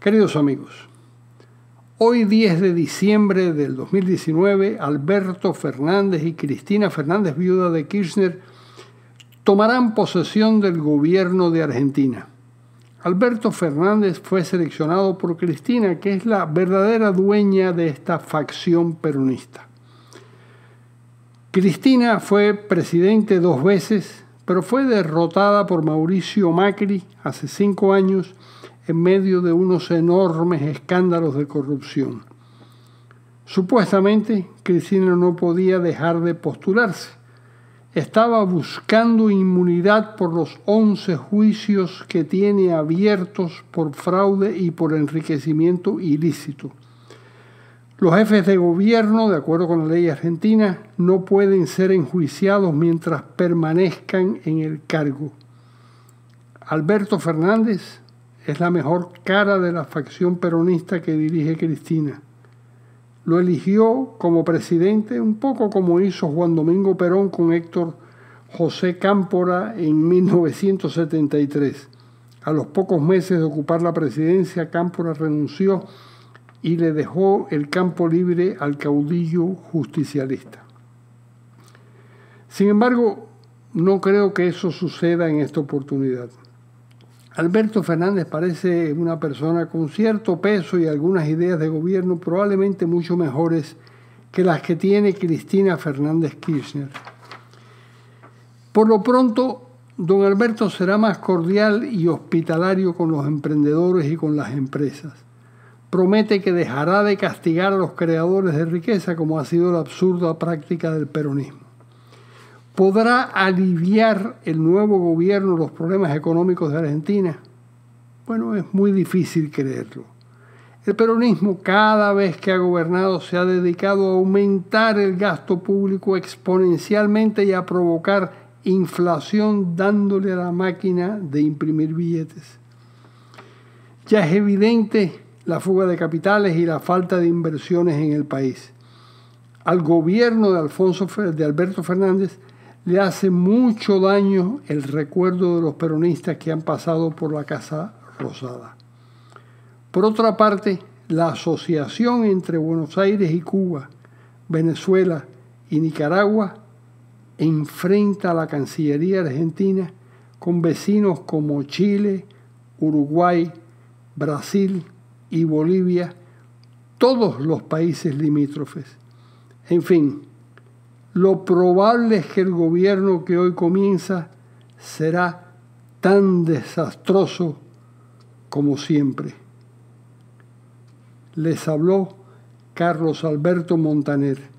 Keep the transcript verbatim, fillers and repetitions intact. Queridos amigos, hoy diez de diciembre del dos mil diecinueve, Alberto Fernández y Cristina Fernández, viuda de Kirchner, tomarán posesión del gobierno de Argentina. Alberto Fernández fue seleccionado por Cristina, que es la verdadera dueña de esta facción peronista. Cristina fue presidente dos veces, pero fue derrotada por Mauricio Macri hace cinco años en medio de unos enormes escándalos de corrupción. Supuestamente, Cristina no podía dejar de postularse. Estaba buscando inmunidad por los once juicios que tiene abiertos por fraude y por enriquecimiento ilícito. Los jefes de gobierno, de acuerdo con la ley argentina, no pueden ser enjuiciados mientras permanezcan en el cargo. Alberto Fernández es la mejor cara de la facción peronista que dirige Cristina. Lo eligió como presidente, un poco como hizo Juan Domingo Perón con Héctor José Cámpora en mil novecientos setenta y tres. A los pocos meses de ocupar la presidencia, Cámpora renunció y le dejó el campo libre al caudillo justicialista. Sin embargo, no creo que eso suceda en esta oportunidad. Alberto Fernández parece una persona con cierto peso y algunas ideas de gobierno probablemente mucho mejores que las que tiene Cristina Fernández Kirchner. Por lo pronto, don Alberto será más cordial y hospitalario con los emprendedores y con las empresas. Promete que dejará de castigar a los creadores de riqueza, como ha sido la absurda práctica del peronismo. ¿Podrá aliviar el nuevo gobierno los problemas económicos de Argentina? Bueno, es muy difícil creerlo. El peronismo, cada vez que ha gobernado, se ha dedicado a aumentar el gasto público exponencialmente y a provocar inflación dándole a la máquina de imprimir billetes. Ya es evidente la fuga de capitales y la falta de inversiones en el país. Al gobierno de, Alfonso, de Alberto Fernández le hace mucho daño el recuerdo de los peronistas que han pasado por la Casa Rosada. Por otra parte, la asociación entre Buenos Aires y Cuba, Venezuela y Nicaragua enfrenta a la Cancillería Argentina con vecinos como Chile, Uruguay, Brasil y Bolivia, todos los países limítrofes. En fin, lo probable es que el gobierno que hoy comienza será tan desastroso como siempre. Les habló Carlos Alberto Montaner.